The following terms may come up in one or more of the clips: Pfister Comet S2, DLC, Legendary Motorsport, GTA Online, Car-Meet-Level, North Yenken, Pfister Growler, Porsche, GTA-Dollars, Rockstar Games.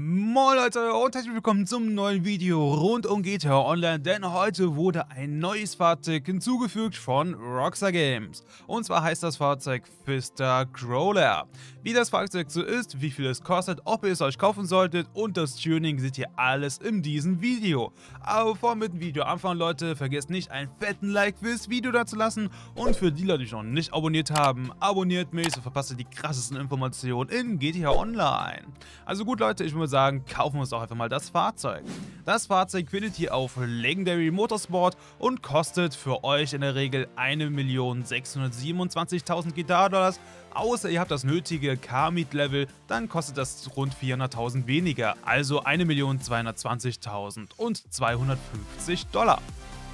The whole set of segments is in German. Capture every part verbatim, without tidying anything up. Moin Leute und herzlich willkommen zum neuen Video rund um G T A Online, denn heute wurde ein neues Fahrzeug hinzugefügt von Rockstar Games. Und zwar heißt das Fahrzeug Pfister Growler. Wie das Fahrzeug so ist, wie viel es kostet, ob ihr es euch kaufen solltet und das Tuning seht ihr alles in diesem Video. Aber bevor wir mit dem Video anfangen Leute, vergesst nicht einen fetten Like fürs Video da zu lassen und für die Leute, die noch nicht abonniert haben, abonniert mich, so verpasst ihr die krassesten Informationen in G T A Online. Also gut Leute, ich muss sagen, kaufen wir uns doch einfach mal das Fahrzeug. Das Fahrzeug findet ihr auf Legendary Motorsport und kostet für euch in der Regel eine Million sechshundertsiebenundzwanzigtausend G T A-Dollars, außer ihr habt das nötige Car-Meet-Level, dann kostet das rund vierhunderttausend weniger, also eine Million zweihundertzwanzigtausend zweihundertfünfzig Dollar.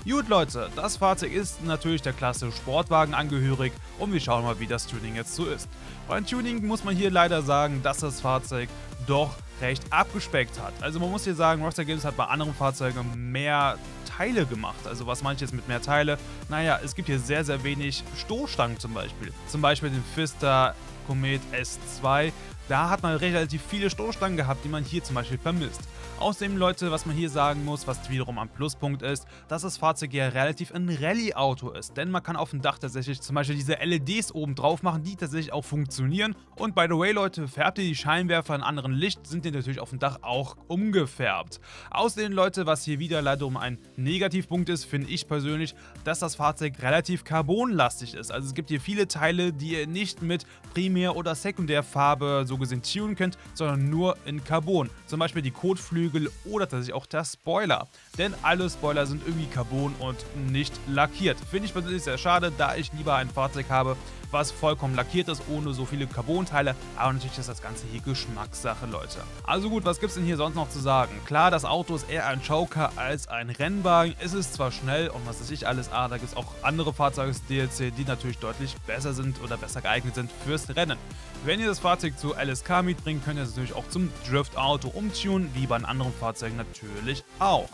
Gut Leute, das Fahrzeug ist natürlich der Klasse Sportwagen angehörig und wir schauen mal, wie das Tuning jetzt so ist. Beim Tuning muss man hier leider sagen, dass das Fahrzeug doch recht abgespeckt hat. Also man muss hier sagen, Rockstar Games hat bei anderen Fahrzeugen mehr Teile gemacht. Also was meine ich jetzt mit mehr Teile? Naja, es gibt hier sehr, sehr wenig Stoßstangen zum Beispiel. Zum Beispiel den Pfister Comet S zwei. Da hat man relativ viele Stoßstangen gehabt, die man hier zum Beispiel vermisst. Außerdem Leute, was man hier sagen muss, was wiederum ein Pluspunkt ist, dass das Fahrzeug ja relativ ein Rallye-Auto ist, denn man kann auf dem Dach tatsächlich zum Beispiel diese L E Ds oben drauf machen, die tatsächlich auch funktionieren. Und by the way Leute, färbt ihr die Scheinwerfer in anderen Licht, sind die natürlich auf dem Dach auch umgefärbt. Außerdem Leute, was hier wieder leider um ein Negativpunkt ist, finde ich persönlich, dass das Fahrzeug relativ carbonlastig ist. Also es gibt hier viele Teile, die ihr nicht mit Primär- oder Sekundärfarbe so gesehen tunen könnt, sondern nur in Carbon. Zum Beispiel die Kotflügel oder tatsächlich auch der Spoiler. Denn alle Spoiler sind irgendwie Carbon und nicht lackiert. Finde ich persönlich sehr schade, da ich lieber ein Fahrzeug habe, was vollkommen lackiert ist, ohne so viele Carbon-Teile. Aber natürlich ist das Ganze hier Geschmackssache, Leute. Also gut, was gibt es denn hier sonst noch zu sagen? Klar, das Auto ist eher ein Showcar als ein Rennwagen. Es ist zwar schnell und was weiß ich alles, aber da gibt es auch andere Fahrzeuge des D L C, die natürlich deutlich besser sind oder besser geeignet sind fürs Rennen. Wenn ihr das Fahrzeug zu L S K mitbringt, könnt ihr es natürlich auch zum Drift-Auto umtunen, wie bei einem anderen Fahrzeugen natürlich auch.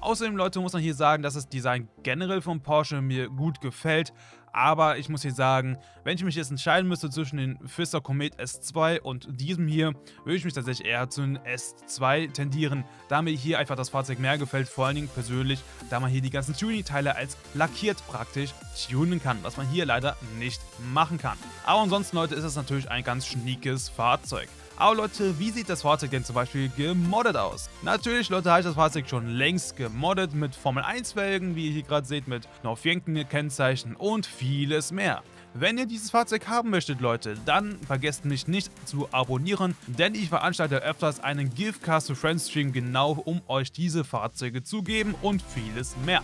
Außerdem, Leute, muss man hier sagen, dass das Design generell von Porsche mir gut gefällt. Aber ich muss hier sagen, wenn ich mich jetzt entscheiden müsste zwischen dem Pfister Comet S zwei und diesem hier, würde ich mich tatsächlich eher zu einem S zwei tendieren, da mir hier einfach das Fahrzeug mehr gefällt, vor allen Dingen persönlich, da man hier die ganzen Tuning-Teile als lackiert praktisch tunen kann, was man hier leider nicht machen kann. Aber ansonsten, Leute, ist es natürlich ein ganz schniekes Fahrzeug. Aber Leute, wie sieht das Fahrzeug denn zum Beispiel gemoddet aus? Natürlich, Leute, habe ich das Fahrzeug schon längst gemoddet mit Formel eins Felgen, wie ihr hier gerade seht, mit North Yenken Kennzeichen und vieles mehr. Wenn ihr dieses Fahrzeug haben möchtet, Leute, dann vergesst mich nicht zu abonnieren, denn ich veranstalte öfters einen Give-Cars-to-Friends-Stream genau, um euch diese Fahrzeuge zu geben und vieles mehr.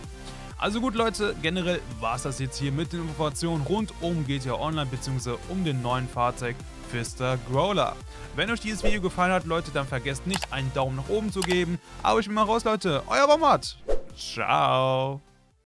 Also gut Leute, generell war es das jetzt hier mit den Informationen rund um G T A Online bzw. um den neuen Fahrzeug Pfister Growler. Wenn euch dieses Video gefallen hat, Leute, dann vergesst nicht einen Daumen nach oben zu geben. Aber ich bin mal raus, Leute. Euer Bombard. Ciao.